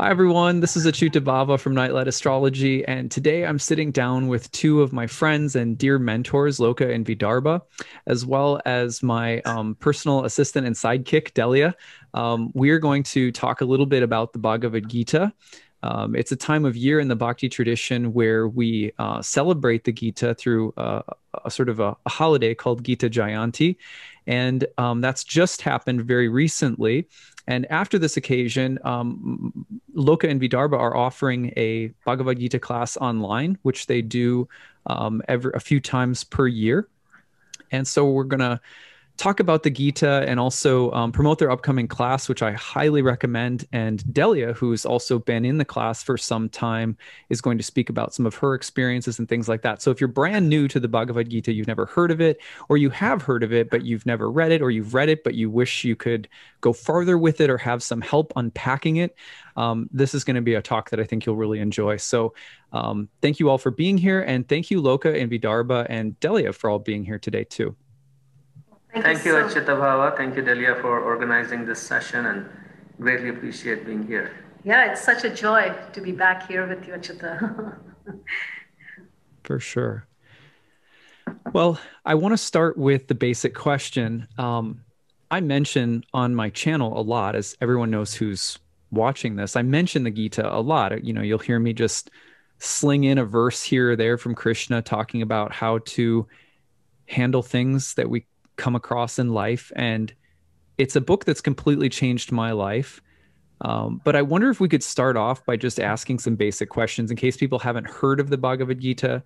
Hi, everyone. This is Acyuta-bhava from Nightlight Astrology, and today I'm sitting down with two of my friends and dear mentors, Loka and Vidarbha, as well as my personal assistant and sidekick, Delia. We're going to talk a little bit about the Bhagavad Gita. It's a time of year in the Bhakti tradition where we celebrate the Gita through a sort of a holiday called Gita Jayanti, and that's just happened very recently. And after this occasion, Loka and Vidarbha are offering a Bhagavad Gita class online, which they do a few times per year. And so we're going to talk about the Gita and also promote their upcoming class, which I highly recommend. And Delia, who's also been in the class for some time, is going to speak about some of her experiences and things like that. So if you're brand new to the Bhagavad Gita, you've never heard of it, or you have heard of it, but you've never read it, or you've read it, but you wish you could go farther with it or have some help unpacking it, this is going to be a talk that I think you'll really enjoy. So thank you all for being here. And thank you, Loka and Vidarbha and Delia, for all being here today, too. Thank you, Acyuta-bhava. Thank you, Delia, for organizing this session, and greatly appreciate being here. Yeah, it's such a joy to be back here with you, Acyuta. For sure. Well, I want to start with the basic question. I mention on my channel a lot, as everyone knows who's watching this, I mention the Gita a lot. You know, you'll hear me just sling in a verse here or there from Krishna talking about how to handle things that we come across in life, and it's a book that's completely changed my life. But I wonder if we could start off by just asking some basic questions in case people haven't heard of the Bhagavad Gita.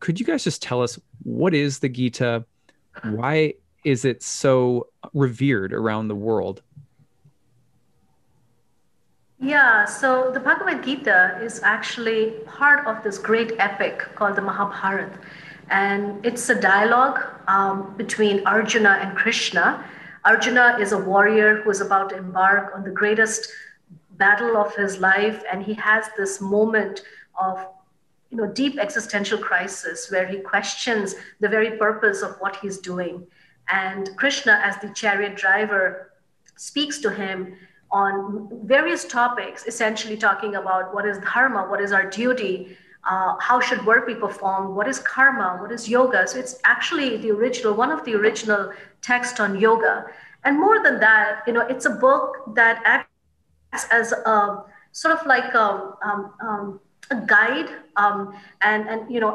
Could you guys just tell us, what is the Gita? Why is it so revered around the world? Yeah, so the Bhagavad Gita is actually part of this great epic called the Mahabharata. And it's a dialogue between Arjuna and Krishna. Arjuna is a warrior who is about to embark on the greatest battle of his life. And he has this moment of deep existential crisis where he questions the very purpose of what he's doing. And Krishna, as the chariot driver, speaks to him on various topics, essentially talking about what is dharma, what is our duty, how should work be performed? What is karma? What is yoga? So it's actually the original, one of the original texts on yoga. And more than that, it's a book that acts as a sort of like a guide. And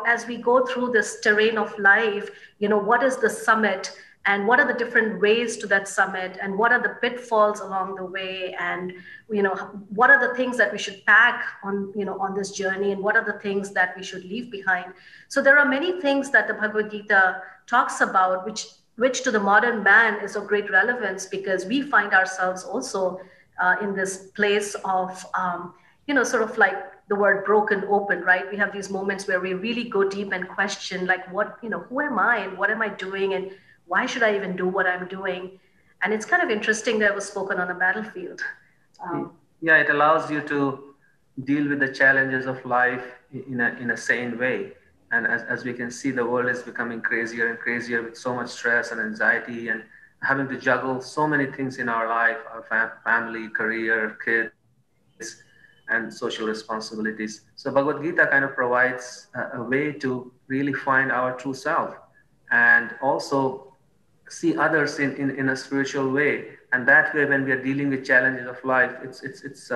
as we go through this terrain of life, what is the summit? And what are the different ways to that summit? And what are the pitfalls along the way? And what are the things that we should pack on on this journey? And what are the things that we should leave behind? So there are many things that the Bhagavad Gita talks about, which to the modern man is of great relevance, because we find ourselves also in this place of sort of like the word broken open, right? We have these moments where we really go deep and question, like, what who am I and what am I doing, and why should I even do what I'm doing? And it's kind of interesting that it was spoken on a battlefield. Yeah, it allows you to deal with the challenges of life in a sane way. And as we can see, the world is becoming crazier and crazier, with so much stress and anxiety and having to juggle so many things in our life, our family, career, kids, and social responsibilities. So Bhagavad Gita kind of provides a way to really find our true self, and also see others in a spiritual way. And that way, when we are dealing with challenges of life, it's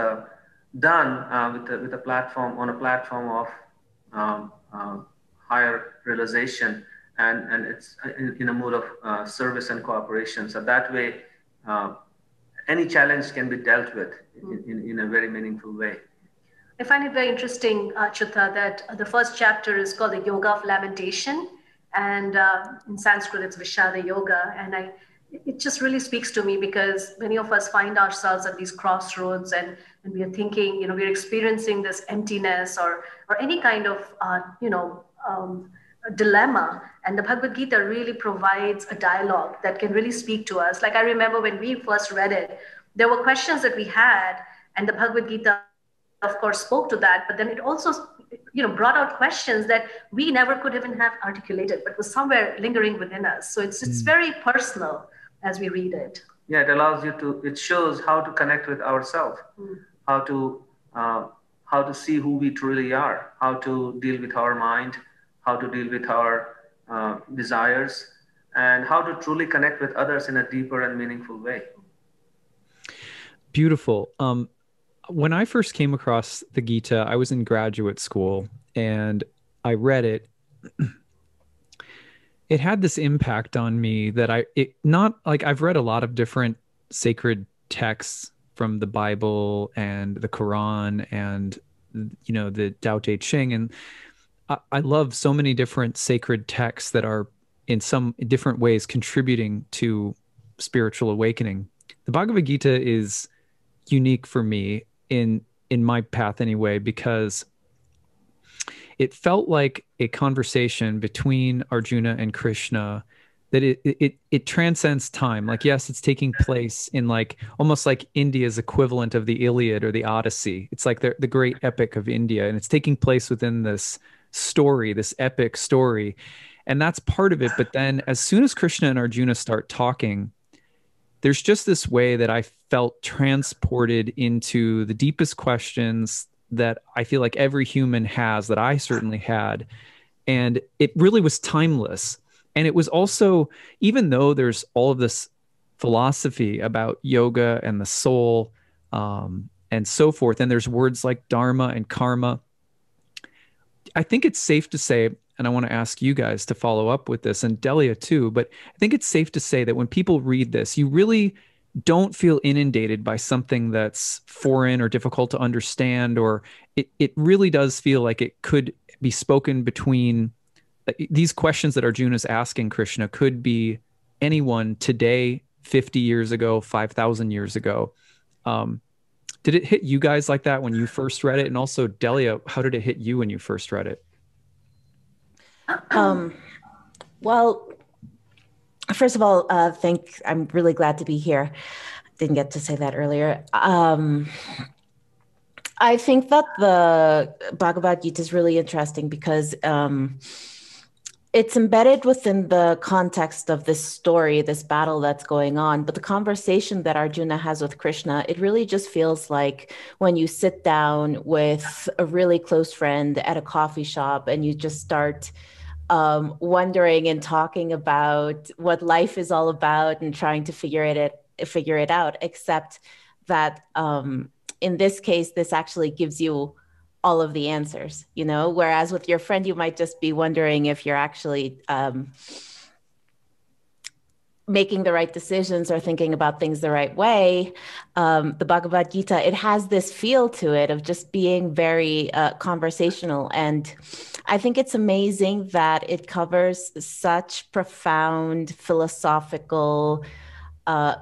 done with a platform, on a platform of higher realization, and it's in a mood of service and cooperation. So that way, any challenge can be dealt with in a very meaningful way. I find it very interesting, Acyuta, that the first chapter is called the Yoga of Lamentation. And in Sanskrit, it's Vishada Yoga. And it just really speaks to me, because many of us find ourselves at these crossroads, and we are thinking, we're experiencing this emptiness or any kind of, dilemma. And the Bhagavad Gita really provides a dialogue that can really speak to us. Like, I remember when we first read it, there were questions that we had, and the Bhagavad Gita, of course, spoke to that, but then it also brought out questions that we never could even have articulated, but was somewhere lingering within us. So it's very personal as we read it. Yeah, it shows how to connect with ourselves. how to see who we truly are, how to deal with our mind, how to deal with our desires, and how to truly connect with others in a deeper and meaningful way. Beautiful. When I first came across the Gita, I was in graduate school and I read it. It had this impact on me that I've read a lot of different sacred texts from the Bible and the Quran and, you know, the Tao Te Ching. And I love so many different sacred texts that are in some different ways contributing to spiritual awakening. The Bhagavad Gita is unique for me in my path anyway, because it felt like a conversation between Arjuna and Krishna that it transcends time. Like, yes, it's taking place in like almost like India's equivalent of the Iliad or the Odyssey. It's like the great epic of India, and it's taking place within this story, this epic story. And that's part of it. But then as soon as Krishna and Arjuna start talking, there's just this way that I felt transported into the deepest questions that I feel like every human has, that I certainly had. And it really was timeless. And it was also, even though there's all of this philosophy about yoga and the soul and so forth, and there's words like dharma and karma, I think it's safe to say, and I want to ask you guys to follow up with this, and Delia too, but I think it's safe to say that when people read this, you really don't feel inundated by something that's foreign or difficult to understand, or it really does feel like it could be spoken between these questions that Arjuna is asking Krishna could be anyone today, 50 years ago, 5,000 years ago. Did it hit you guys like that when you first read it? And also Delia, how did it hit you when you first read it? Well, first of all, I'm really glad to be here. Didn't get to say that earlier. I think that the Bhagavad Gita is really interesting because it's embedded within the context of this story, this battle that's going on. But the conversation that Arjuna has with Krishna, it really just feels like when you sit down with a really close friend at a coffee shop and you just start wondering and talking about what life is all about and trying to figure it out, except that in this case, this actually gives you all of the answers, you know, whereas with your friend, you might just be wondering if you're actually making the right decisions or thinking about things the right way. The Bhagavad Gita, it has this feel to it of just being very conversational. And I think it's amazing that it covers such profound philosophical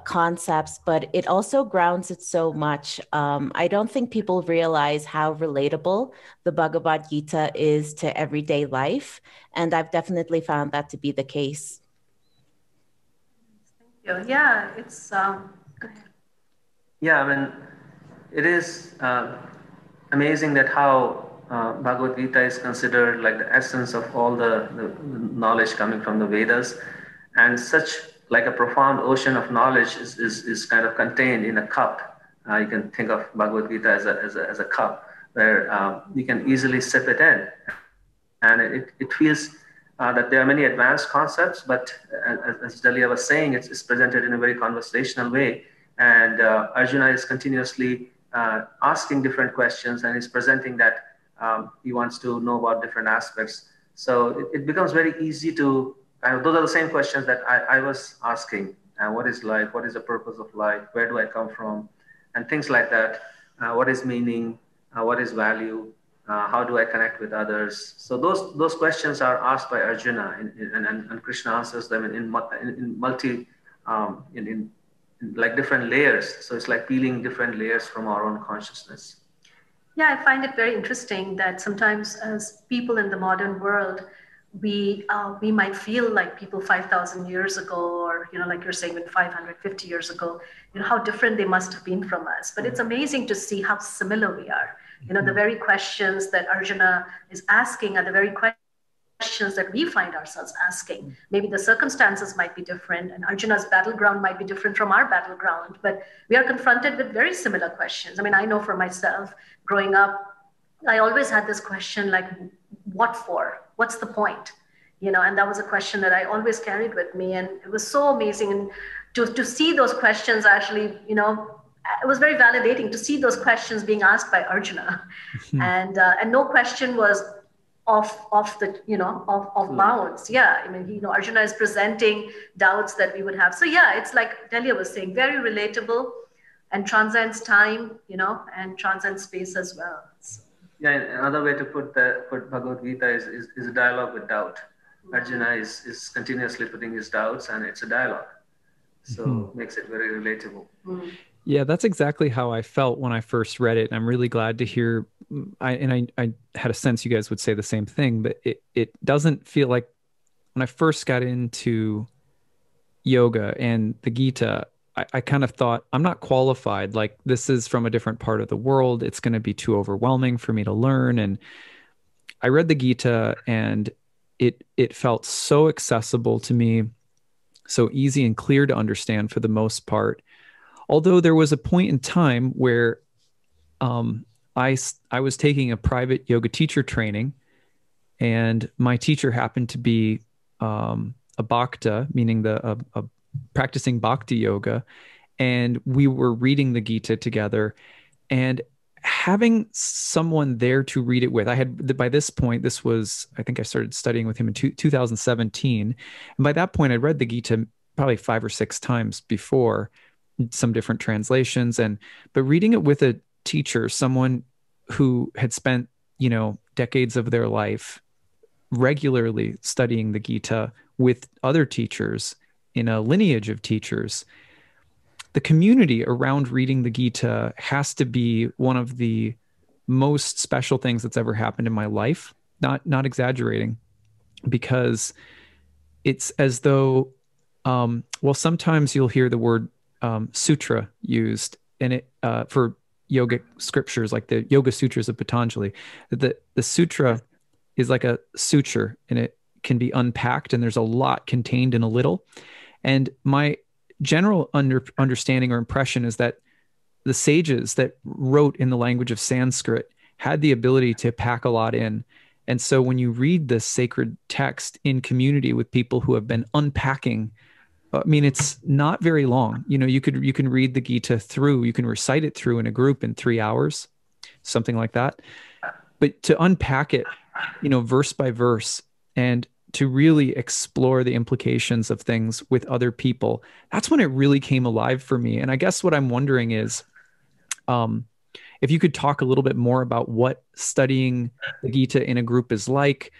concepts, but it also grounds it so much. I don't think people realize how relatable the Bhagavad Gita is to everyday life. And I've definitely found that to be the case. Yeah, it's yeah. I mean, it is amazing that how Bhagavad Gita is considered like the essence of all the knowledge coming from the Vedas, and such like a profound ocean of knowledge is kind of contained in a cup. You can think of Bhagavad Gita as a cup where you can easily sip it in, and it feels. That there are many advanced concepts, but as Delia was saying, it's presented in a very conversational way. And Arjuna is continuously asking different questions, and he's presenting that he wants to know about different aspects. So it becomes very easy to, those are the same questions that I was asking. What is life? What is the purpose of life? Where do I come from? And things like that. What is meaning? What is value? How do I connect with others? So those questions are asked by Arjuna, and Krishna answers them in like different layers. So it's like peeling different layers from our own consciousness. Yeah, I find it very interesting that sometimes as people in the modern world, we might feel like people 5,000 years ago, or you know, like you're saying, with 550 years ago, you know, how different they must have been from us. But it's amazing to see how similar we are. You know, the very questions that Arjuna is asking are the very questions that we find ourselves asking. Maybe the circumstances might be different, and Arjuna's battleground might be different from our battleground, but we are confronted with very similar questions. I mean, I know for myself, growing up, I always had this question like, what for? What's the point? You know, and that was a question that I always carried with me. And it was so amazing. And to see those questions actually, you know, it was very validating to see those questions being asked by Arjuna. Mm-hmm. And no question was off the, you know, off bounds. Yeah. I mean, you know, Arjuna is presenting doubts that we would have. So yeah, it's like Delia was saying, very relatable and transcends time, you know, and transcends space as well. So. Yeah, another way to put Bhagavad Gita is a dialogue with doubt. Mm-hmm. Arjuna is continuously putting his doubts, and it's a dialogue. So mm-hmm. makes it very relatable. Mm-hmm. Yeah, that's exactly how I felt when I first read it. And I'm really glad to hear, I had a sense you guys would say the same thing, but it doesn't feel like when I first got into yoga and the Gita, I kind of thought, I'm not qualified. Like, this is from a different part of the world. It's going to be too overwhelming for me to learn. And I read the Gita, and it felt so accessible to me, so easy and clear to understand for the most part. Although there was a point in time where I was taking a private yoga teacher training, and my teacher happened to be a bhakta, meaning a practicing bhakti yoga, and we were reading the Gita together, and having someone there to read it with. I had, by this point, this was, I think I started studying with him in 2017. And by that point, I'd read the Gita probably 5 or 6 times before, some different translations. But reading it with a teacher, someone who had spent, you know, decades of their life regularly studying the Gita with other teachers in a lineage of teachers, the community around reading the Gita has to be one of the most special things that's ever happened in my life. Not exaggerating, because it's as though, sometimes you'll hear the word sutra used, and it for yogic scriptures, like the Yoga Sutras of Patanjali. The sutra is like a suture, and it can be unpacked, and there's a lot contained in a little. And my general understanding or impression is that the sages that wrote in the language of Sanskrit had the ability to pack a lot in. And so when you read this sacred text in community with people who have been unpacking, I mean, it's not very long. You know, you can read the Gita through, you can recite it through in a group in 3 hours, something like that. But to unpack it, you know, verse by verse, and to really explore the implications of things with other people, that's when it really came alive for me. And I guess what I'm wondering is, if you could talk a little bit more about what studying the Gita in a group is like,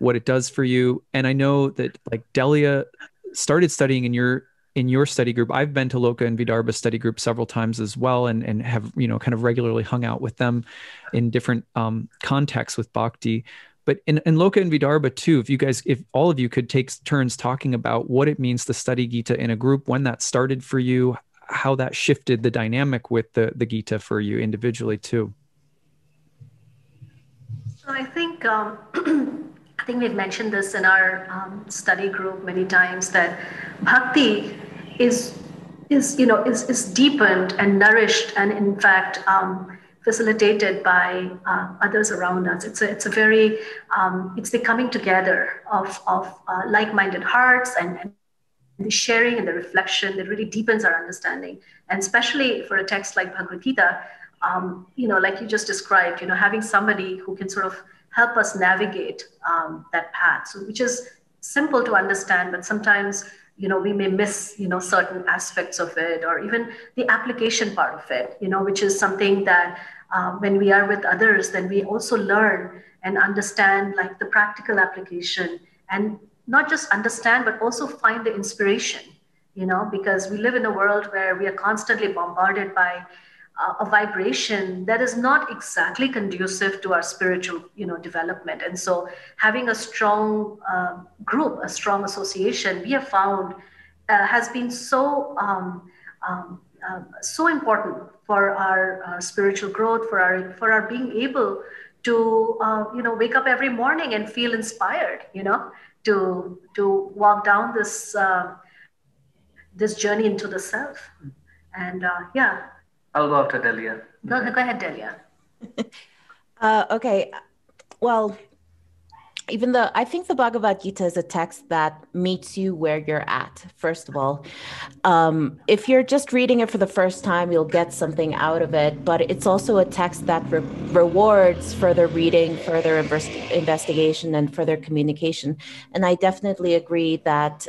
what it does for you. And I know that, like, Delia started studying in your study group. I've been to Loka and Vidarbha study group several times as well, and have, you know, kind of regularly hung out with them in different contexts with Bhakti. But in Loka and Vidarbha too, if all of you could take turns talking about what it means to study Gita in a group, when that started for you, how that shifted the dynamic with the Gita for you individually too. So I think we've mentioned this in our study group many times, that bhakti is deepened and nourished, and in fact, facilitated by others around us. It's a very, it's the coming together of like-minded hearts, and the sharing and the reflection that really deepens our understanding. And especially for a text like Bhagavad Gita, you know, like you just described, you know, having somebody who can sort of help us navigate that path, so, which is simple to understand, but sometimes, you know, we may miss, you know, certain aspects of it, or even the application part of it, you know, which is something that when we are with others, then we also learn and understand, like, the practical application, and not just understand, but also find the inspiration, you know, because we live in a world where we are constantly bombarded by a vibration that is not exactly conducive to our spiritual, you know, development. And so having a strong group, a strong association, we have found has been so important for our spiritual growth, for our being able to, wake up every morning and feel inspired, to walk down this, this journey into the self. And yeah. I'll go after Delia. No, go ahead, Delia. Okay. Well, even though I think the Bhagavad Gita is a text that meets you where you're at, first of all. If you're just reading it for the first time, you'll get something out of it. But it's also a text that rewards further reading, further investigation, and further communication. And I definitely agree that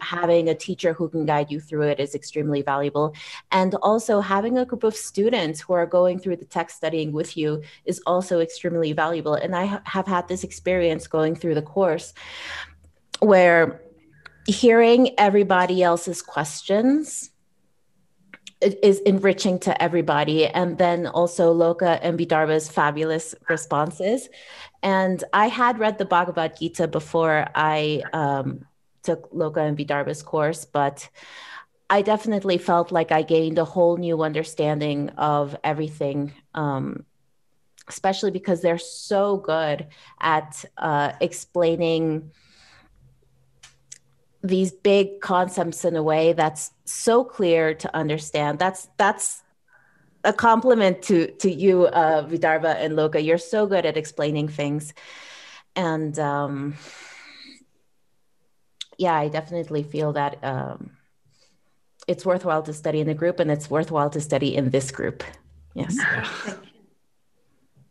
having a teacher who can guide you through it is extremely valuable. And also having a group of students who are going through the text studying with you is also extremely valuable. And I have had this experience going through the course where hearing everybody else's questions is enriching to everybody. And then also Loka and Vidarbha's fabulous responses. And I had read the Bhagavad Gita before I took Loka and Vidarbha's course, but I definitely felt like I gained a whole new understanding of everything, especially because they're so good at explaining these big concepts in a way that's so clear to understand. That's a compliment to you, Vidarbha and Loka. You're so good at explaining things. And yeah, I definitely feel that it's worthwhile to study in a group, and it's worthwhile to study in this group. Yes.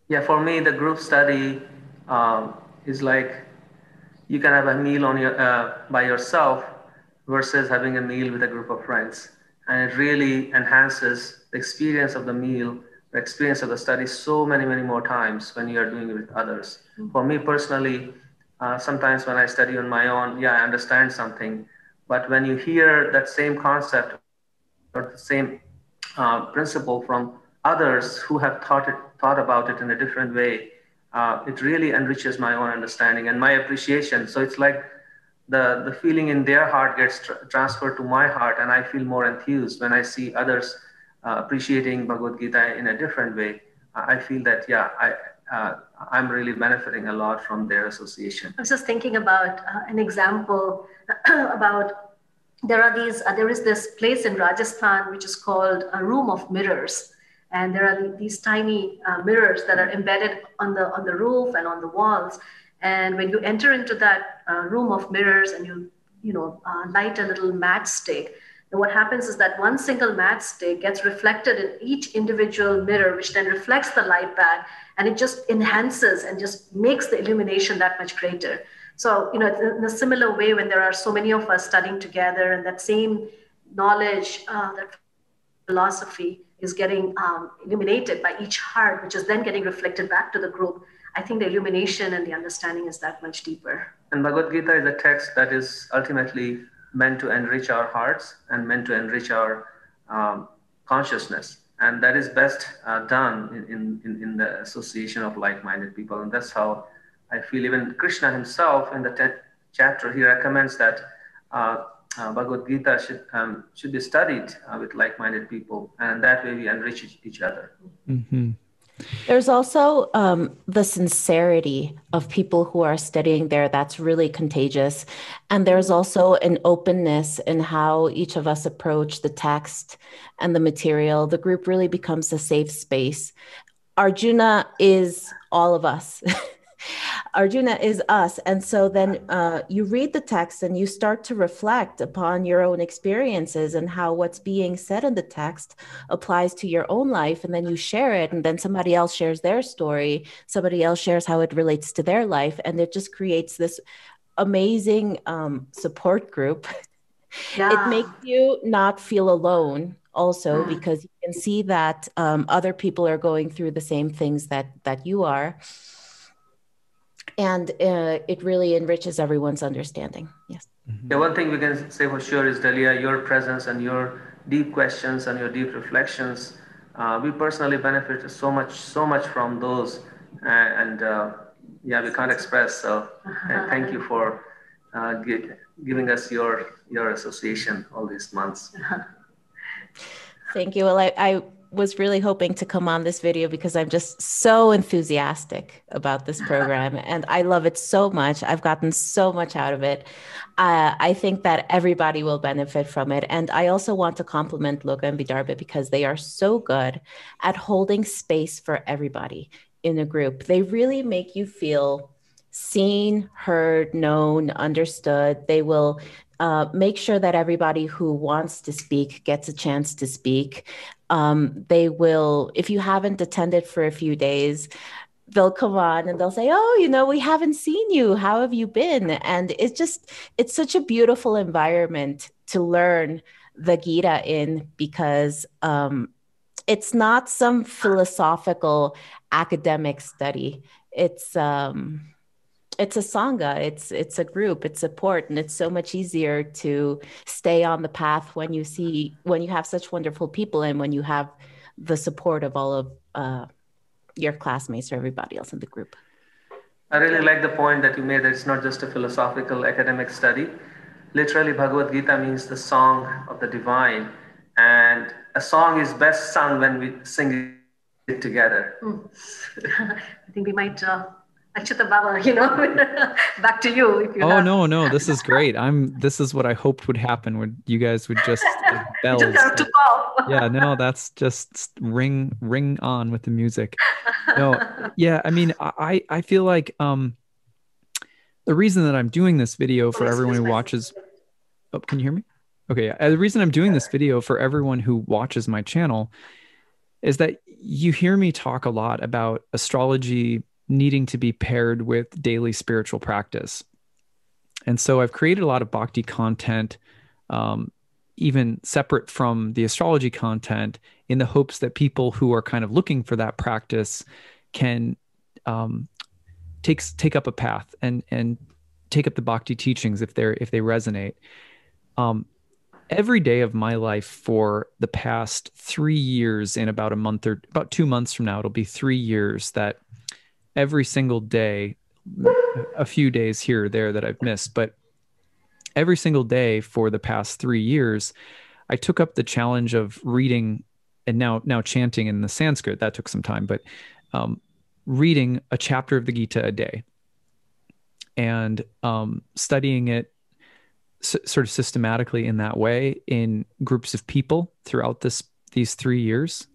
Yeah, for me, the group study is like you can have a meal on your by yourself versus having a meal with a group of friends. And it really enhances the experience of the meal, the experience of the study so many, many more times when you are doing it with others. Mm-hmm. For me personally, sometimes when I study on my own, yeah, I understand something. But when you hear that same concept or the same principle from others who have thought about it in a different way, it really enriches my own understanding and my appreciation. So it's like the feeling in their heart gets transferred to my heart, and I feel more enthused when I see others appreciating Bhagavad Gita in a different way. I feel that, yeah, I'm really benefiting a lot from their association. I was just thinking about an example about there is this place in Rajasthan which is called a room of mirrors. And there are these tiny mirrors that are embedded on the roof and on the walls. And when you enter into that room of mirrors and you light a little matchstick, then what happens is that one single matchstick gets reflected in each individual mirror, which then reflects the light back, and it just enhances and just makes the illumination that much greater. So, in a similar way, when there are so many of us studying together and that same knowledge, that philosophy, is getting illuminated by each heart, which is then getting reflected back to the group. I think the illumination and the understanding is that much deeper. And Bhagavad Gita is a text that is ultimately meant to enrich our hearts and meant to enrich our consciousness. And that is best done in the association of like-minded people. And that's how I feel. Even Krishna himself in the 10th chapter, he recommends that Bhagavad Gita should be studied with like-minded people, and that way we enrich each other. Mm-hmm. There's also the sincerity of people who are studying there that's really contagious. And there's also an openness in how each of us approach the text and the material. The group really becomes a safe space. Arjuna is all of us. Arjuna is us. And so then you read the text and you start to reflect upon your own experiences and how what's being said in the text applies to your own life. And then you share it, and then somebody else shares their story. Somebody else shares how it relates to their life. And it just creates this amazing support group. Yeah. It makes you not feel alone also, because you can see that other people are going through the same things that you are. And it really enriches everyone's understanding. Yes. Mm-hmm. Yeah, one thing we can say for sure is, Delia, your presence and your deep questions and your deep reflections, we personally benefit so much from those. And we can't express. So thank you for giving us your association all these months. Thank you. Well, I was really hoping to come on this video because I'm just so enthusiastic about this program and I love it so much. I've gotten so much out of it. I think that everybody will benefit from it. And I also want to compliment Loka and Vidarbha because they are so good at holding space for everybody in a group. They really make you feel seen, heard, known, understood. They will make sure that everybody who wants to speak gets a chance to speak. They will, if you haven't attended for a few days, they'll come on and they'll say, oh, you know, we haven't seen you. How have you been? And it's just, it's such a beautiful environment to learn the Gita in because it's not some philosophical academic study. It's a sangha, it's a group, it's support, and it's so much easier to stay on the path when you see, when you have such wonderful people and when you have the support of all of your classmates or everybody else in the group. I really like the point that you made that it's not just a philosophical academic study. Literally, Bhagavad Gita means the song of the divine, and a song is best sung when we sing it together. I think we might... Acyuta-bhava, you know, back to you. If you're no, this is great. This is what I hoped would happen. You guys would just bells. Just have to call. Yeah, no, that's just ring on with the music. No, yeah, I mean, I feel like the reason that I'm doing this video for everyone who watches. Oh, can you hear me? Okay, the reason I'm doing this video for everyone who watches my channel is that you hear me talk a lot about astrology needing to be paired with daily spiritual practice. And so I've created a lot of bhakti content, even separate from the astrology content, in the hopes that people who are kind of looking for that practice can take up a path and take up the bhakti teachings if they resonate. Every day of my life for the past 3 years, in about a month or about 2 months from now, it'll be 3 years that every single day, a few days here or there that I've missed, but every single day for the past 3 years, I took up the challenge of reading and now chanting in the Sanskrit. That took some time, but reading a chapter of the Gita a day and studying it sort of systematically in that way in groups of people throughout these 3 years.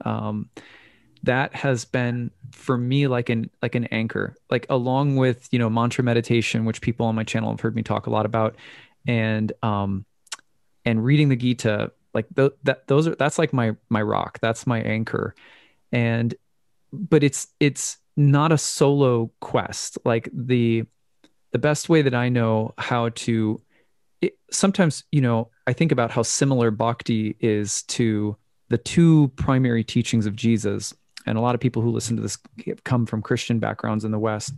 That has been for me like an anchor, like along with, you know, mantra meditation, which people on my channel have heard me talk a lot about, and reading the Gita, like that's like my rock, that's my anchor. But it's not a solo quest. Like the best way that I know how to, sometimes, you know, I think about how similar bhakti is to the two primary teachings of Jesus. And a lot of people who listen to this come from Christian backgrounds in the West.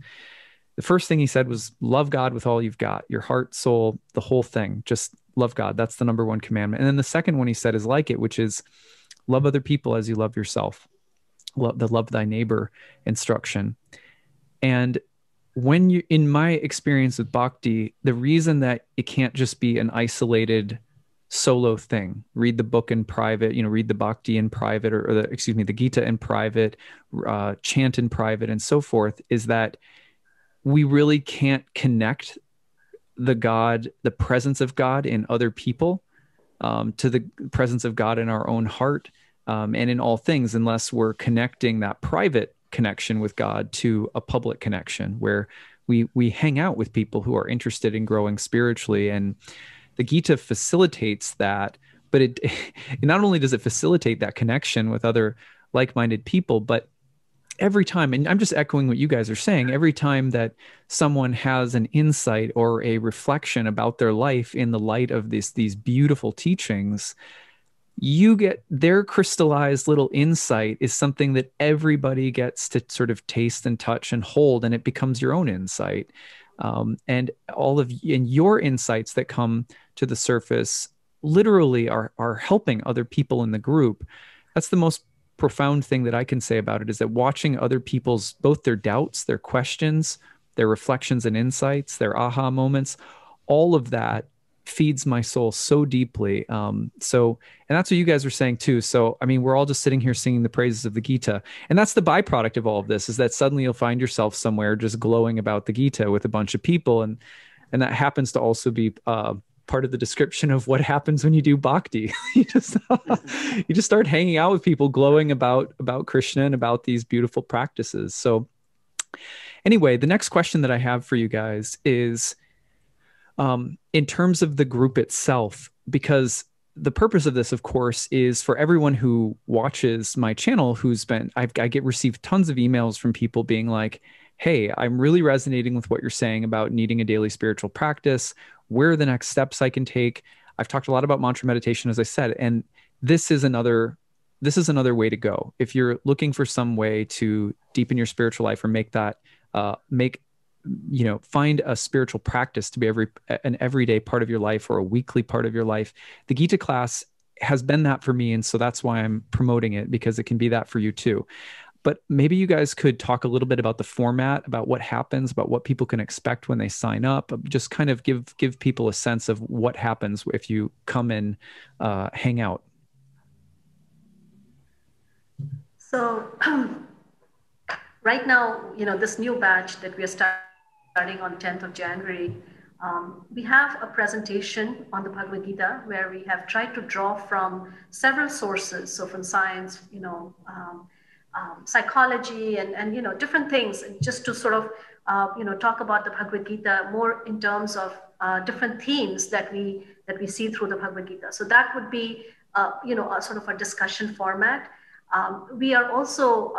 The first thing he said was, love God with all you've got, your heart, soul, the whole thing. Just love God. That's the number one commandment. And then the second one he said is like it, which is love other people as you love yourself. The love thy neighbor instruction. And when you, in my experience with bhakti, the reason that it can't just be an isolated solo thing, read the book in private, you know, read the bhakti in private, the Gita in private, chant in private, and so forth, is that we really can't connect the presence of God in other people, to the presence of God in our own heart, and in all things, unless we're connecting that private connection with God to a public connection where we hang out with people who are interested in growing spiritually. And the Gita facilitates that, but it not only does it facilitate that connection with other like-minded people, but every time, and I'm just echoing what you guys are saying, every time that someone has an insight or a reflection about their life in the light of these beautiful teachings, you get their crystallized little insight is something that everybody gets to sort of taste and touch and hold, and it becomes your own insight. And all of your insights that come to the surface literally are helping other people in the group. That's the most profound thing that I can say about it, is that watching other people's, both their doubts, their questions, their reflections and insights, their aha moments, all of that feeds my soul so deeply. And that's what you guys were saying too. So, I mean, we're all just sitting here singing the praises of the Gita, and that's the byproduct of all of this, is that suddenly you'll find yourself somewhere just glowing about the Gita with a bunch of people. And that happens to also be, part of the description of what happens when you do bhakti. you just start hanging out with people glowing about Krishna and about these beautiful practices. So anyway, the next question that I have for you guys is, in terms of the group itself, because the purpose of this, of course, is for everyone who watches my channel, who's been, I received tons of emails from people being like, hey, I'm really resonating with what you're saying about needing a daily spiritual practice. Where are the next steps I can take? I've talked a lot about mantra meditation, as I said, and this is another way to go. If you're looking for some way to deepen your spiritual life, or make that, find a spiritual practice to be an everyday part of your life or a weekly part of your life, the Gita class has been that for me. And so that's why I'm promoting it, because it can be that for you too. But maybe you guys could talk a little bit about the format, about what happens, about what people can expect when they sign up. Just kind of give people a sense of what happens if you come and hang out. So right now, this new batch that we are starting on 10th of January, we have a presentation on the Bhagavad Gita where we have tried to draw from several sources. So from science, psychology and different things, just to sort of, talk about the Bhagavad Gita more in terms of different themes that we see through the Bhagavad Gita. So that would be, a sort of a discussion format. We are also,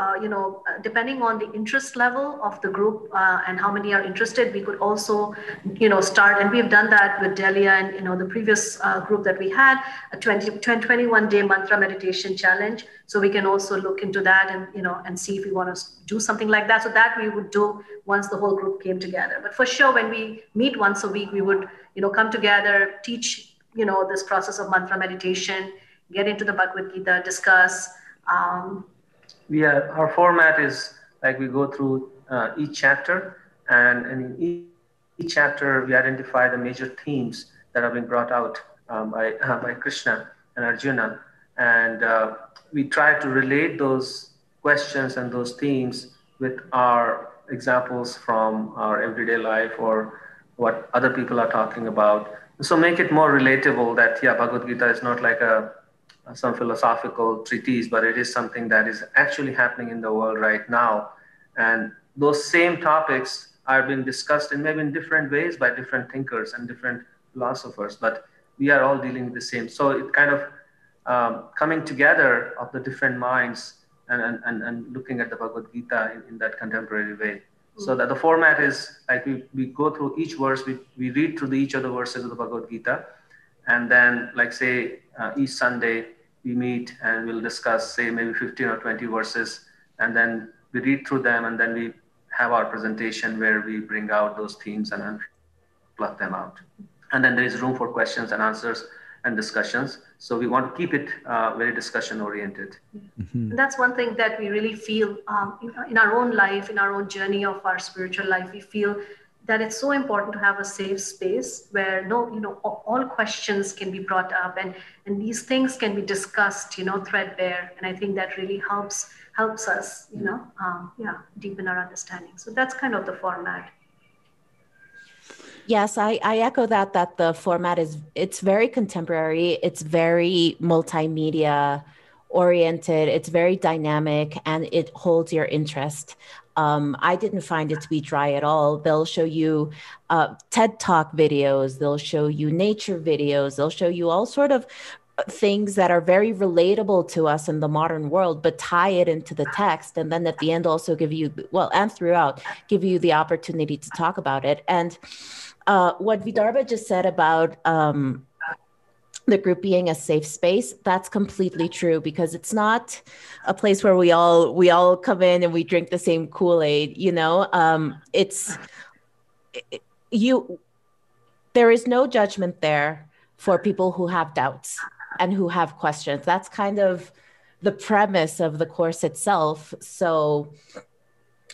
depending on the interest level of the group and how many are interested, we could also, start. And we've done that with Delia and, the previous group that we had, a 21-day mantra meditation challenge. So we can also look into that and, and see if we want to do something like that. So that we would do once the whole group came together. But for sure, when we meet once a week, we would, come together, teach, this process of mantra meditation, get into the Bhagavad Gita, discuss. Our format is like we go through each chapter, and in each chapter we identify the major themes that have been brought out by Krishna and Arjuna, and we try to relate those questions and those themes with our examples from our everyday life or what other people are talking about. So make it more relatable that Bhagavad Gita is not like some philosophical treatise, but it is something that is actually happening in the world right now. And those same topics are being discussed in maybe in different ways by different thinkers and different philosophers, but we are all dealing with the same. So it kind of coming together of the different minds and looking at the Bhagavad Gita in that contemporary way. So that the format is like we go through each verse, we read through each of the verses of the Bhagavad Gita. And then, like say, each Sunday we meet and we'll discuss, say, maybe 15 or 20 verses, and then we read through them, and then we have our presentation where we bring out those themes and then pluck them out. And then there is room for questions and answers and discussions. So we want to keep it very discussion-oriented. Mm-hmm. That's one thing that we really feel in our own life, in our own journey of our spiritual life, we feel that it's so important to have a safe space where all questions can be brought up and these things can be discussed, threadbare. And I think that really helps us, deepen our understanding. So that's kind of the format. Yes, I echo that the format it's very contemporary. It's very multimedia oriented. It's very dynamic, and it holds your interest. I didn't find it to be dry at all. They'll show you TED Talk videos. They'll show you nature videos. They'll show you all sort of things that are very relatable to us in the modern world, but tie it into the text. And then at the end also give you the opportunity to talk about it. And what Vidarbha just said about the group being a safe space, that's completely true, because it's not a place where we all come in and we drink the same Kool-Aid, there is no judgment there for people who have doubts and who have questions. That's kind of the premise of the course itself. So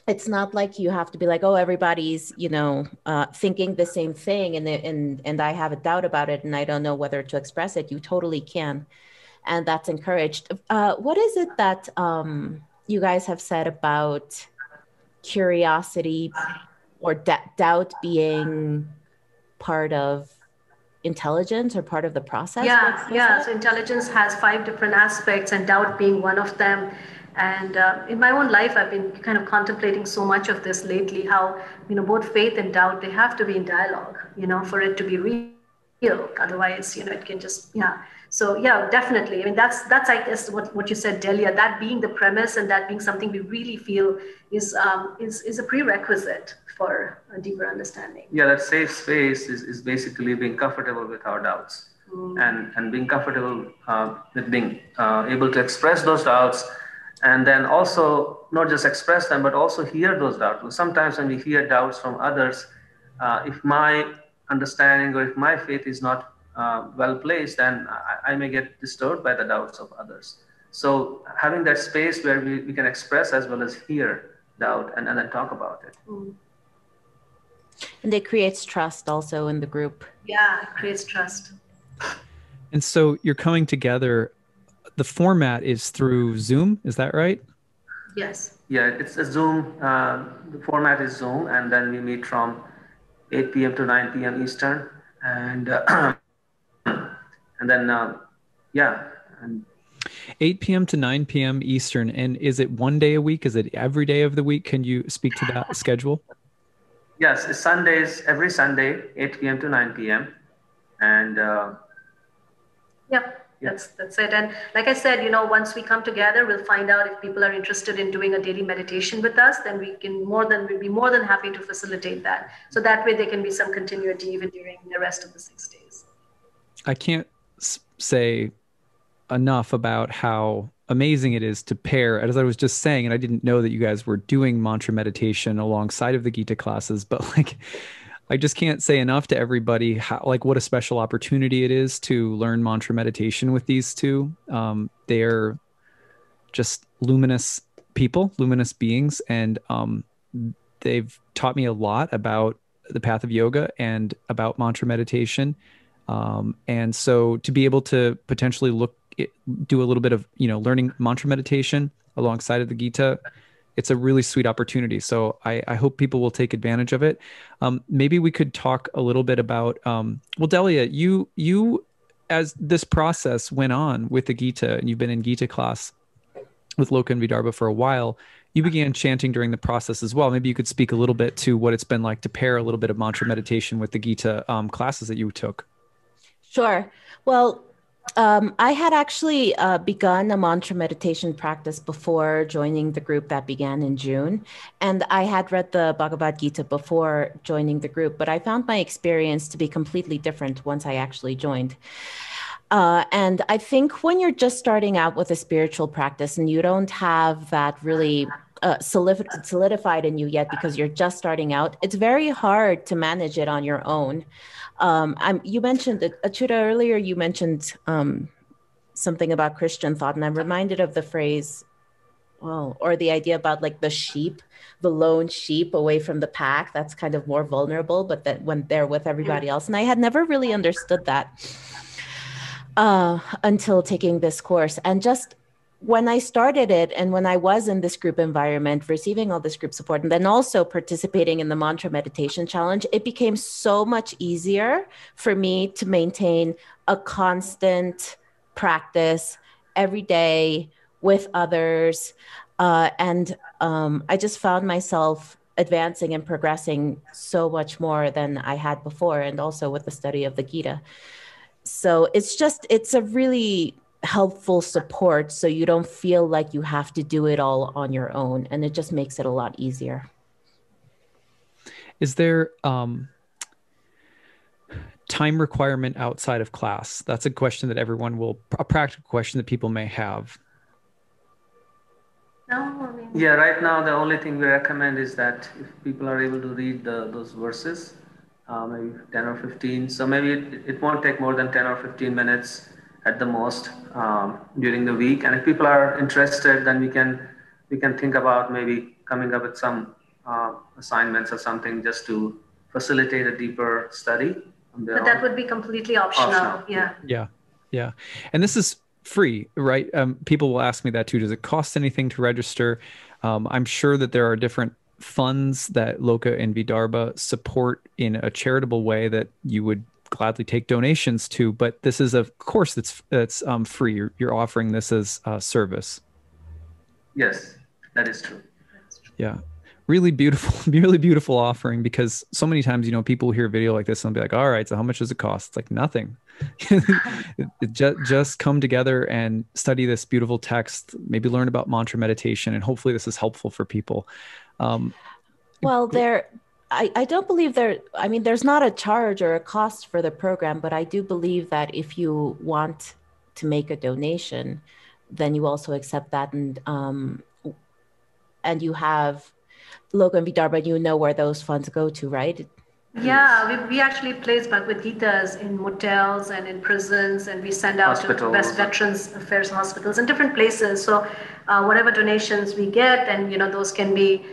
it's not like you have to be like, oh, everybody's, thinking the same thing and I have a doubt about it and I don't know whether to express it. You totally can. And that's encouraged. What is it that you guys have said about curiosity or doubt being part of intelligence or part of the process? Yeah. So intelligence has 5 different aspects and doubt being one of them. And in my own life, I've been kind of contemplating so much of this lately, how, both faith and doubt, they have to be in dialogue, for it to be real. Otherwise, it can just, yeah. So yeah, definitely. I mean, that's I guess what you said, Delia, that being the premise and that being something we really feel is a prerequisite for a deeper understanding. Yeah, that safe space is basically being comfortable with our doubts and being comfortable with being able to express those doubts. And then also not just express them, but also hear those doubts. Sometimes when we hear doubts from others, if my understanding or if my faith is not well placed, then I may get disturbed by the doubts of others. So having that space where we can express as well as hear doubt and then talk about it. And it creates trust also in the group. Yeah, it creates trust. And so you're coming together. The format is through Zoom, is that right? Yes. Yeah, it's a Zoom. The format is Zoom, and then we meet from 8 p.m. to 9 p.m. Eastern, and 8 p.m. to 9 p.m. Eastern. And is it one day a week? Is it every day of the week? Can you speak to that schedule? Yes, it's Sundays, every Sunday, 8 p.m. to 9 p.m. And yep. That's it. And like I said, once we come together, we'll find out if people are interested in doing a daily meditation with us, then we'll be more than happy to facilitate that. So that way there can be some continuity even during the rest of the 6 days. I can't say enough about how amazing it is to pair, as I was just saying, and I didn't know that you guys were doing mantra meditation alongside of the Gita classes, but I just can't say enough to everybody what a special opportunity it is to learn mantra meditation with these two. They're just luminous people, luminous beings, and they've taught me a lot about the path of yoga and about mantra meditation. And so to be able to potentially do a little bit of learning mantra meditation alongside of the Gita, it's a really sweet opportunity. So I hope people will take advantage of it. Maybe we could talk a little bit about, well, Delia, you, as this process went on with the Gita and you've been in Gita class with Loka and Vidarbha for a while, you began chanting during the process as well. Maybe you could speak a little bit to what it's been like to pair a little bit of mantra meditation with the Gita classes that you took. Sure. Well, I had actually begun a mantra meditation practice before joining the group that began in June. And I had read the Bhagavad Gita before joining the group, but I found my experience to be completely different once I actually joined. And I think when you're just starting out with a spiritual practice and you don't have that really solidified in you yet because you're just starting out, it's very hard to manage it on your own. You mentioned, Achuta, earlier, you mentioned something about Christian thought, and I'm reminded of the phrase, or the idea about the sheep, the lone sheep away from the pack, that's kind of more vulnerable, but that when they're with everybody else. And I had never really understood that until taking this course. And just when I started it and when I was in this group environment, receiving all this group support, and then also participating in the mantra meditation challenge, it became so much easier for me to maintain a constant practice every day with others. I just found myself advancing and progressing so much more than I had before, and also with the study of the Gita. So it's a really helpful support, so you don't feel like you have to do it all on your own, and it just makes it a lot easier. Is there time requirement outside of class? That's a practical question that people may have. Yeah, right now the only thing we recommend is that if people are able to read those verses, maybe 10 or 15, so maybe it won't take more than 10 or 15 minutes at the most during the week. And if people are interested, then we can think about maybe coming up with some assignments or something just to facilitate a deeper study. But that would be completely optional. Yeah. Yeah. Yeah. And this is free, right? People will ask me that too. Does it cost anything to register? I'm sure that there are different funds that Loka and Vidarbha support in a charitable way that you would gladly take donations to, but this is a course that's free. You're offering this as a service. Yes, that is true. Yeah. Really beautiful offering, because so many times, you know, people hear a video like this and they'll be like, all right, so how much does it cost? It's like nothing. Just come together and study this beautiful text, maybe learn about mantra meditation, and hopefully this is helpful for people. Well, I don't believe there's not a charge or a cost for the program, but I do believe that if you want to make a donation, then you also accept that. And you have Loka and Vidarbha, you know where those funds go to, right? Yeah, we actually place Bhagavad Gitas in motels and in prisons, and we send out to best veterans affairs hospitals and different places. So whatever donations we get, and you know, those can be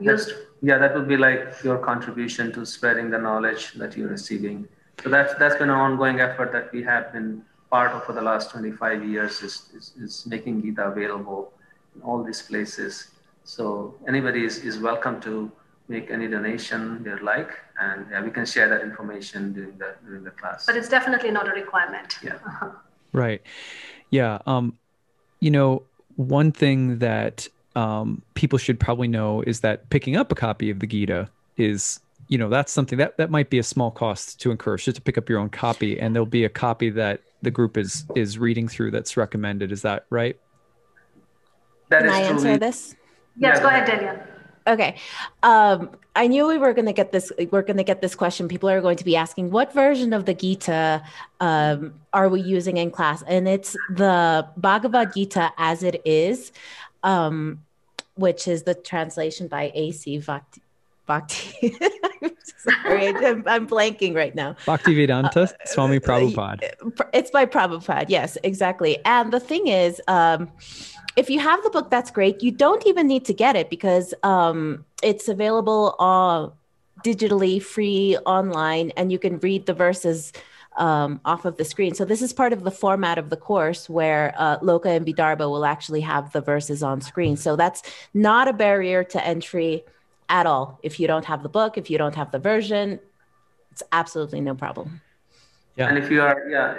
used. That would be like your contribution to spreading the knowledge that you're receiving. So that's been an ongoing effort that we have been part of for the last 25 years is making Gita available in all these places. So anybody is welcome to make any donation they like, and we can share that information during the class. But it's definitely not a requirement. Yeah. Uh-huh. Right. Yeah. You know, one thing that people should probably know is that picking up a copy of the Gita is, you know, that's something that might be a small cost to incur, just to pick up your own copy, and there'll be a copy that the group is reading through that's recommended. Is that right? Can I answer this? Yes, go ahead, Delia. Okay. I knew we're going to get this question. People are going to be asking, what version of the Gita are we using in class? And it's the Bhagavad Gita as it is, which is the translation by A.C. Bhakti. Sorry, I'm blanking right now. Bhaktivedanta Swami Prabhupada. It's by Prabhupada. Yes, exactly. And the thing is, if you have the book, that's great. You don't even need to get it, because it's available digitally, free, online, and you can read the verses off of the screen. So this is part of the format of the course where Loka and Vidarbha will actually have the verses on screen. So that's not a barrier to entry at all. If you don't have the book, if you don't have the version, it's absolutely no problem. Yeah. And if you are,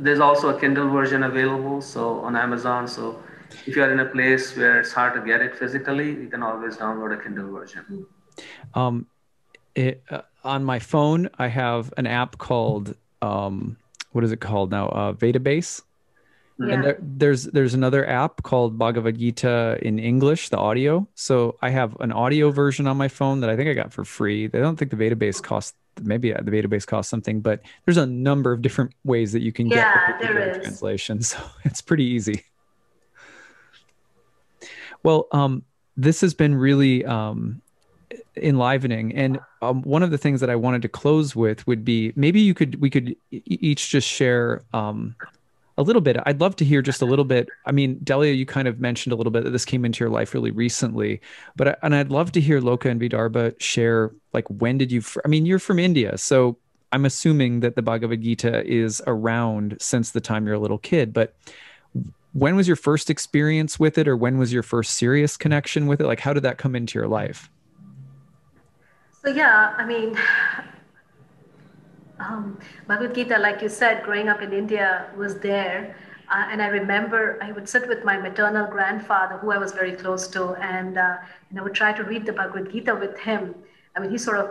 there's also a Kindle version available, so on Amazon. So if you are in a place where it's hard to get it physically, you can always download a Kindle version. On my phone, I have an app called, what is it called now? VedaBase. Yeah. And there's another app called Bhagavad Gita in English, the audio. So I have an audio version on my phone that I think I got for free. I don't think the VedaBase costs, maybe the VedaBase costs something, but there's a number of different ways that you can get the particular translation. So it's pretty easy. Well, this has been really enlivening. And one of the things that I wanted to close with would be, maybe we could each just share a little bit. I'd love to hear just a little bit. I mean, Delia, you kind of mentioned a little bit that this came into your life really recently, and I'd love to hear Loka and Vidarbha share, like, when did you, I mean, you're from India, so I'm assuming that the Bhagavad Gita is around since the time you're a little kid, but when was your first experience with it, or when was your first serious connection with it? Like, how did that come into your life? So, yeah, I mean, Bhagavad Gita, like you said, growing up in India was there. And I remember I would sit with my maternal grandfather, who I was very close to, and I would try to read the Bhagavad Gita with him. I mean, he sort of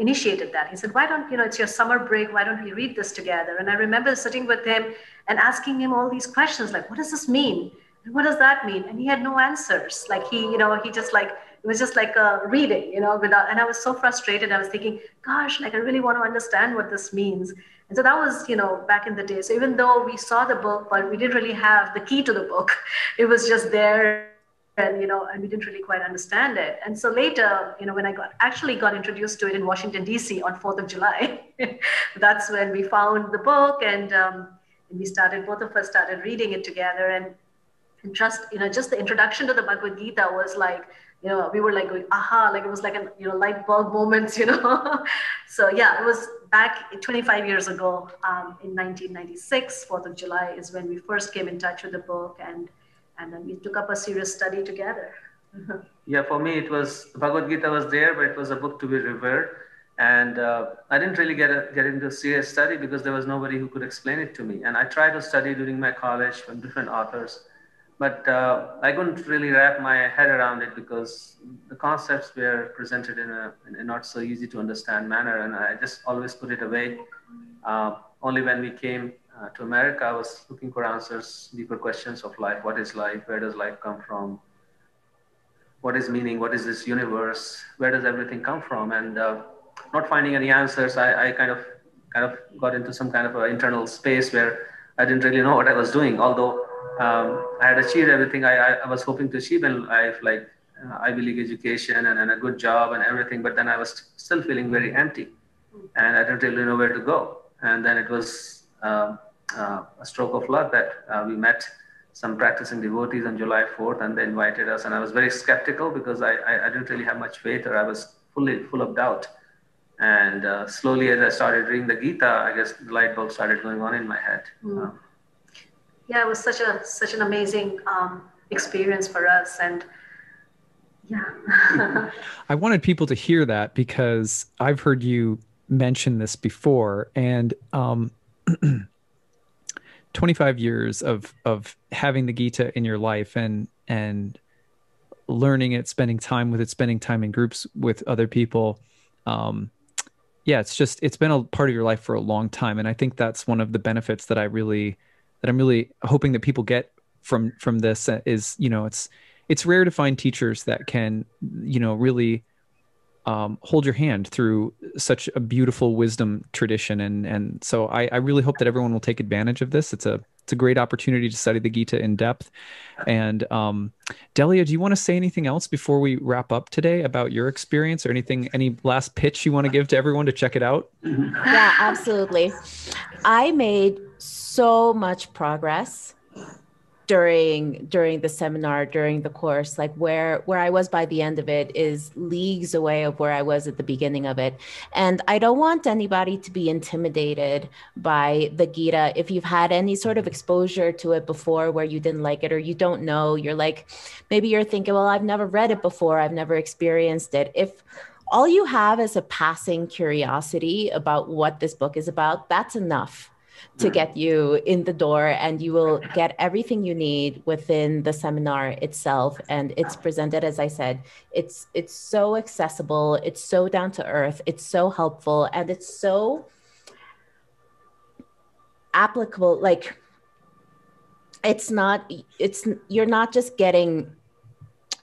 initiated that. He said, why don't, it's your summer break, why don't we read this together? And I remember sitting with him and asking him all these questions, like, what does this mean? And what does that mean? And he had no answers. Like, it was just like a reading, and I was so frustrated. I was thinking, gosh, like, I really want to understand what this means. And so that was, back in the day. So even though we saw the book, but we didn't really have the key to the book. It was just there, and, and we didn't really quite understand it. And so later, when I got introduced to it in Washington, D.C. on 4th of July, that's when we found the book, and we both of us started reading it together. And And just the introduction to the Bhagavad Gita was like, we were like going, aha, like it was like a, light bulb moment, So yeah, it was back 25 years ago, in 1996, 4th of July is when we first came in touch with the book, and then we took up a serious study together. Yeah, for me, it was, Bhagavad Gita was there, but it was a book to be revered. And I didn't really get into a serious study because there was nobody who could explain it to me. And I tried to study during my college from different authors, but I couldn't really wrap my head around it because the concepts were presented in a not so easy to understand manner. And I just always put it away. Only when we came to America, I was looking for answers, deeper questions of life. What is life? Where does life come from? What is meaning? What is this universe? Where does everything come from? And not finding any answers, I kind of got into some kind of an internal space where I didn't really know what I was doing. Although I had achieved everything I was hoping to achieve in life, like Ivy League education and a good job and everything, but then I was still feeling very empty and I didn't really know where to go. And then it was a stroke of luck that we met some practicing devotees on July 4th and they invited us, and I was very skeptical because I didn't really have much faith, or I was full of doubt. And slowly, as I started reading the Gita, I guess the light bulb started going on in my head. Yeah, it was such an amazing experience for us, and yeah. I wanted people to hear that because I've heard you mention this before, and 25 years of having the Gita in your life and learning it, spending time with it, spending time in groups with other people. Yeah, it's been a part of your life for a long time. And I think that's one of the benefits that I'm really hoping that people get from this is, it's rare to find teachers that can, really, hold your hand through such a beautiful wisdom tradition. And so I really hope that everyone will take advantage of this. It's a great opportunity to study the Gita in depth. And, Delia, do you want to say anything else before we wrap up today about your experience or anything, any last pitch you want to give to everyone to check it out? Yeah, absolutely. I made so much progress during the seminar, during the course, like where I was by the end of it is leagues away of where I was at the beginning of it. And I don't want anybody to be intimidated by the Gita. If you've had any sort of exposure to it before where you didn't like it, or you don't know, maybe you're thinking, well, I've never read it before. I've never experienced it. If all you have is a passing curiosity about what this book is about, that's enough to get you in the door, and you will get everything you need within the seminar itself. And it's presented, as I said, it's so accessible, it's so down to earth, it's so helpful, and it's so applicable. Like you're not just getting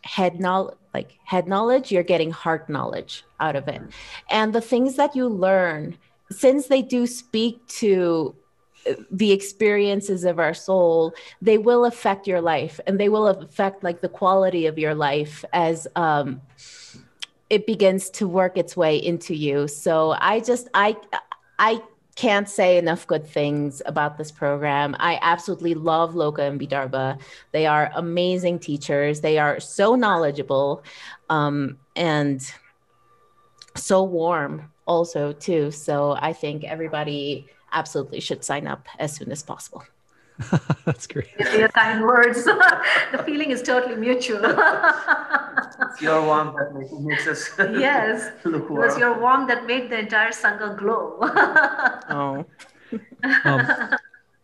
head knowledge, you're getting heart knowledge out of it. And the things that you learn, since they do speak to the experiences of our soul, they will affect your life, and they will affect the quality of your life as it begins to work its way into you. So I can't say enough good things about this program. I absolutely love Loka and Vidarbha. They are amazing teachers. They are so knowledgeable and so warm also too. So I think everybody absolutely should sign up as soon as possible. That's great. Your kind words. The feeling is totally mutual. It's your warmth that makes us. Yes, it was your warmth that made the entire sangha glow. Oh. I'm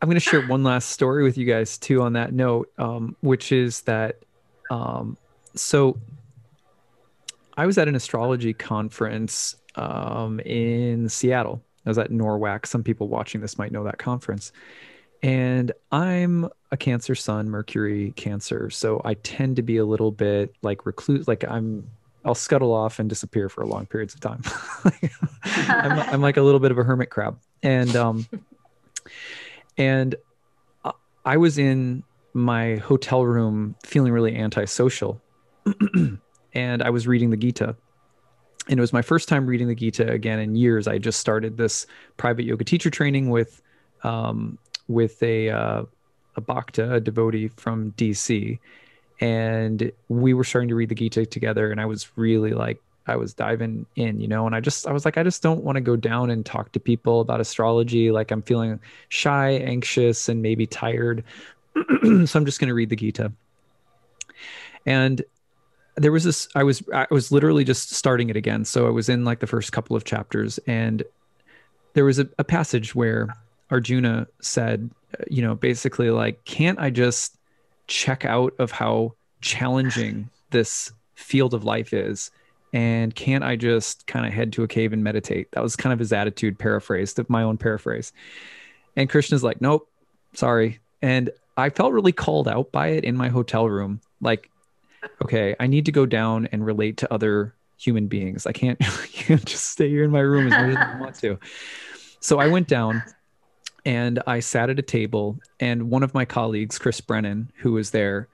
going to share one last story with you guys too on that note, which is that so I was at an astrology conference in Seattle. I was at NORWAC. Some people watching this might know that conference. And I'm a Cancer sun, Mercury Cancer. So I tend to be a little bit recluse. I'll scuttle off and disappear for long periods of time. I'm like a little bit of a hermit crab. And, I was in my hotel room feeling really antisocial. And I was reading the Gita. And it was my first time reading the Gita again in years. I just started this private yoga teacher training with a a bhakta, a devotee from DC, and we were starting to read the Gita together, and I was really like, I was diving in, you know, and I was like, I just don't want to go down and talk to people about astrology. Like, I'm feeling shy, anxious, and maybe tired. So I'm just going to read the Gita. And there was this, I was literally just starting it again. So I was in like the first couple of chapters, and there was a passage where Arjuna said, you know, basically like, can't I just check out of how challenging this field of life is? And can't I just kind of head to a cave and meditate? That was kind of his attitude, paraphrased, my own paraphrase. And Krishna's like, nope, sorry. And I felt really called out by it in my hotel room. Like, okay, I need to go down and relate to other human beings. I can't just stay here in my room as much as I want to. So I went down and I sat at a table, and one of my colleagues, Chris Brennan, who was there,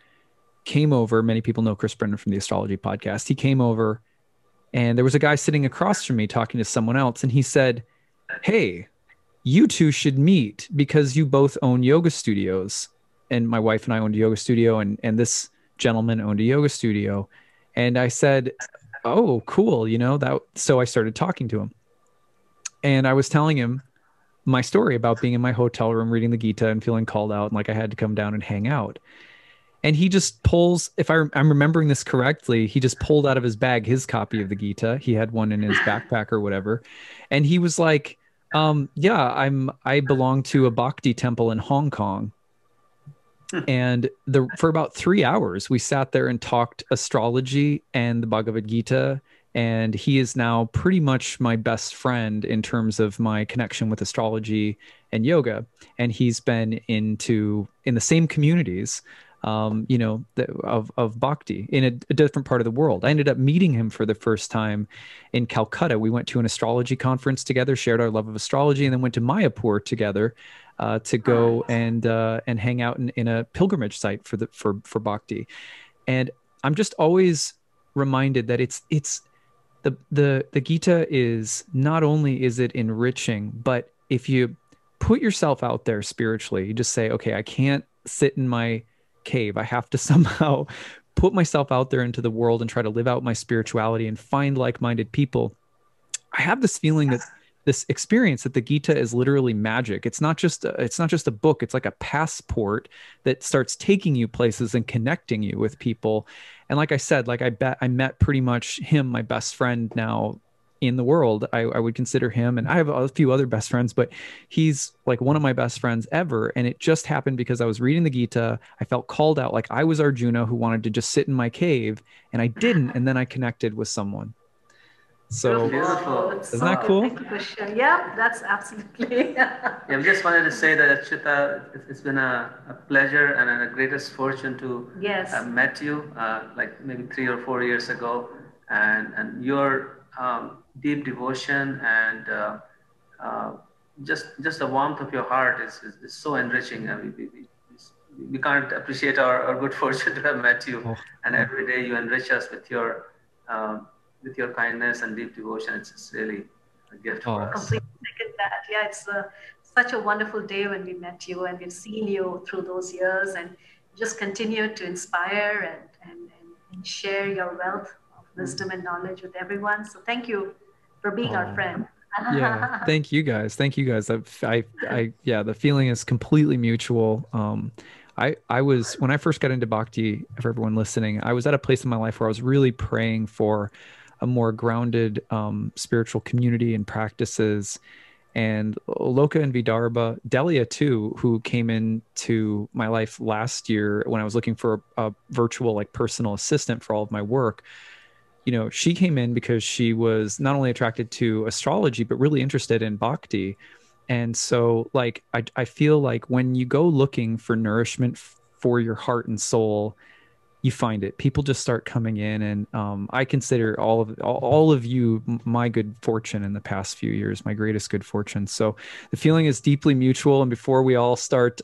came over. Many people know Chris Brennan from the Astrology Podcast. He came over, and there was a guy sitting across from me talking to someone else. And he said, hey, you two should meet because you both own yoga studios. And my wife and I owned a yoga studio, and this gentleman owned a yoga studio. And I said, oh, cool. You know, that. So I started talking to him, and I was telling him my story about being in my hotel room, reading the Gita and feeling called out. And like, I had to come down and hang out. And he just pulls, if I'm remembering this correctly, he just pulled out of his bag his copy of the Gita. He had one in his backpack or whatever. And he was like, yeah, I belong to a Bhakti temple in Hong Kong. And for about 3 hours, we sat there and talked astrology and the Bhagavad Gita. And he is now pretty much my best friend in terms of my connection with astrology and yoga. And he's been in the same communities, you know, of Bhakti in a different part of the world. I ended up meeting him for the first time in Calcutta. We went to an astrology conference together, shared our love of astrology, and then went to Mayapur together to go and hang out in a pilgrimage site for Bhakti. And I'm just always reminded that the Gita is, not only is it enriching, but if you put yourself out there spiritually, you just say, okay, I can't sit in my cave. I have to somehow put myself out there into the world and try to live out my spirituality and find like-minded people. I have this feeling that this experience that the Gita is literally magic. It's not just a book. It's like a passport that starts taking you places and connecting you with people. And like I said, like I met pretty much him, my best friend now in the world. I would consider him, and I have a few other best friends, but he's like one of my best friends ever. And it just happened because I was reading the Gita. I felt called out, like I was Arjuna who wanted to just sit in my cave, and I didn't. And then I connected with someone. So beautiful. Isn't that cool? Thank you, Krishna. Yeah, that's absolutely. Yeah, we just wanted to say that, Acyuta, it's been a pleasure and a greatest fortune to met you like maybe 3 or 4 years ago, and your deep devotion and just the warmth of your heart is so enriching. We can't appreciate our good fortune to have met you. Oh. And every day you enrich us with your kindness and deep devotion. It's really a gift for us. Completely second that. Yeah, it's such a wonderful day when we met you, and we've seen you through those years, and just continue to inspire and share your wealth of wisdom and knowledge with everyone. So thank you for being our friend. Yeah, thank you guys. Thank you guys. Yeah, the feeling is completely mutual. I was, when I first got into Bhakti, for everyone listening, I was at a place in my life where I was really praying for a more grounded spiritual community and practices. And Loka and Vidarbha, Delia too, who came into my life last year when I was looking for a virtual like personal assistant for all of my work. You know, she came in because she was not only attracted to astrology, but really interested in Bhakti. And so like, I feel like when you go looking for nourishment for your heart and soul, you find it. People just start coming in, and I consider all of you my good fortune in the past few years, my greatest good fortune. So the feeling is deeply mutual. And before we all start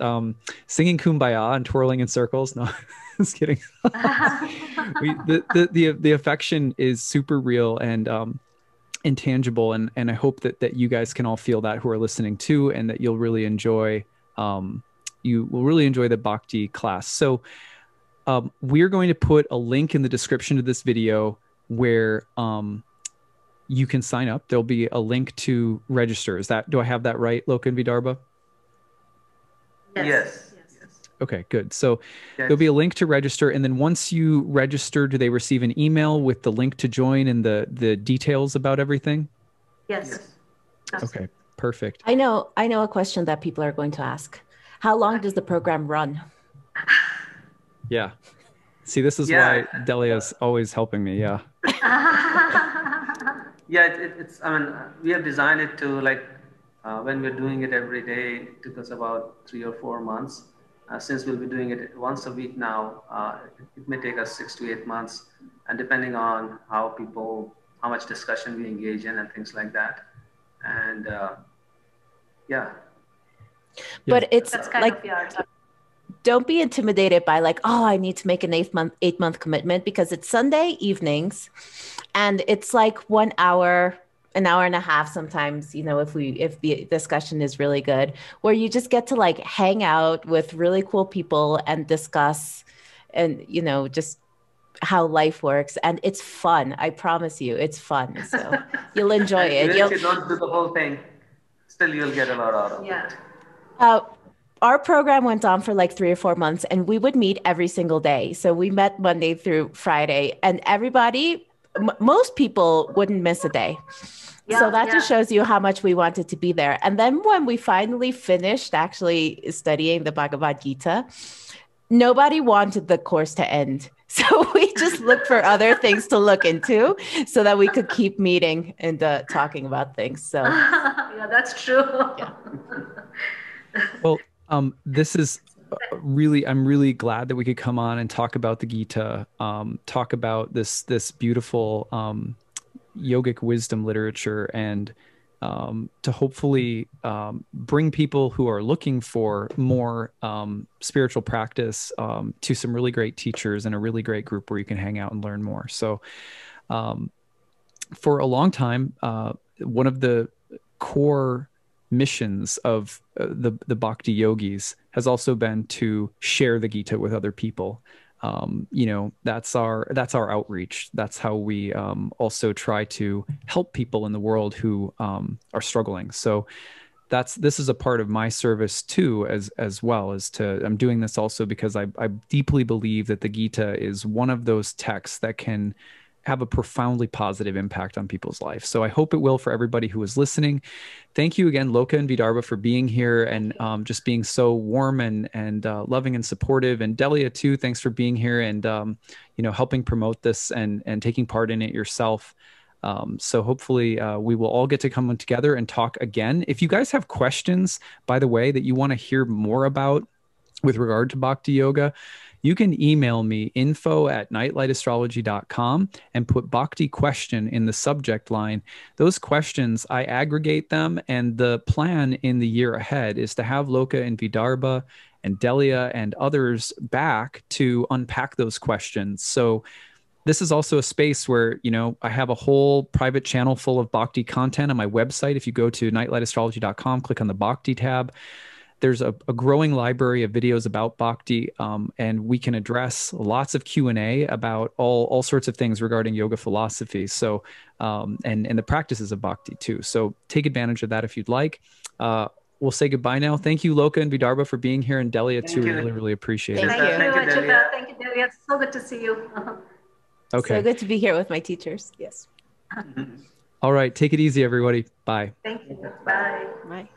singing Kumbaya and twirling in circles, no, just kidding. The affection is super real and intangible, and I hope that you guys can all feel that who are listening too, and that you'll really enjoy you will really enjoy the Bhakti class. So we're going to put a link in the description of this video where you can sign up. There'll be a link to register. Is that, do I have that right, Loka and Vidarbha? Yes. Okay, good. So there'll be a link to register. And then once you register, do they receive an email with the link to join and the details about everything? Yes. Okay, perfect. I know a question that people are going to ask. How long does the program run? Yeah. See, this is why Delia's always helping me. Yeah. It's, I mean, we have designed it to like, when we're doing it every day, it took us about 3 or 4 months. Since we'll be doing it once a week now, it may take us 6 to 8 months, and depending on how people, how much discussion we engage in and things like that. And But it's don't be intimidated by like, oh, I need to make an eight month commitment, because it's Sunday evenings and it's like 1 hour, an hour and a half sometimes, you know, if the discussion is really good, where you just get to like hang out with really cool people and discuss and, you know, just how life works. And it's fun. I promise you, it's fun. So you'll enjoy it. If you don't do the whole thing, still you'll get a lot out of it. Our program went on for like 3 or 4 months, and we would meet every single day. So we met Monday through Friday, and everybody, most people wouldn't miss a day. So that just shows you how much we wanted to be there. And then when we finally finished actually studying the Bhagavad Gita, nobody wanted the course to end. So we just looked for other things to look into so that we could keep meeting and talking about things. So yeah, that's true. Yeah. Well, this is really, I'm really glad that we could come on and talk about the Gita, talk about this beautiful yogic wisdom literature, and to hopefully bring people who are looking for more spiritual practice to some really great teachers and a really great group where you can hang out and learn more. So for a long time, one of the core missions of the Bhakti yogis has also been to share the Gita with other people. You know, that's our outreach. That's how we also try to help people in the world who are struggling. So this is a part of my service too, as well as to, I'm doing this also because I deeply believe that the Gita is one of those texts that can have a profoundly positive impact on people's life. So I hope it will for everybody who is listening. Thank you again, Loka and Vidarbha, for being here and just being so warm and loving and supportive. And Delia too, thanks for being here and you know, helping promote this and taking part in it yourself. So hopefully we will all get to come together and talk again. If you guys have questions, by the way, that you want to hear more about with regard to Bhakti Yoga, you can email me info@nightlightastrology.com and put Bhakti question in the subject line. Those questions, I aggregate them, and the plan in the year ahead is to have Loka and Vidarbha and Delia and others back to unpack those questions. So this is also a space where, you know, I have a whole private channel full of Bhakti content on my website. If you go to nightlightastrology.com, click on the Bhakti tab. There's a growing library of videos about Bhakti, and we can address lots of Q&A about all sorts of things regarding yoga philosophy. So, and the practices of Bhakti too. So take advantage of that if you'd like. We'll say goodbye now. Thank you, Loka and Vidarbha, for being here, and Delia too. Really, really appreciate it. Thank you, Delia. Thank you, Delia. It's so good to see you. Okay. So good to be here with my teachers. Yes. All right. Take it easy, everybody. Bye. Thank you. Bye. Bye.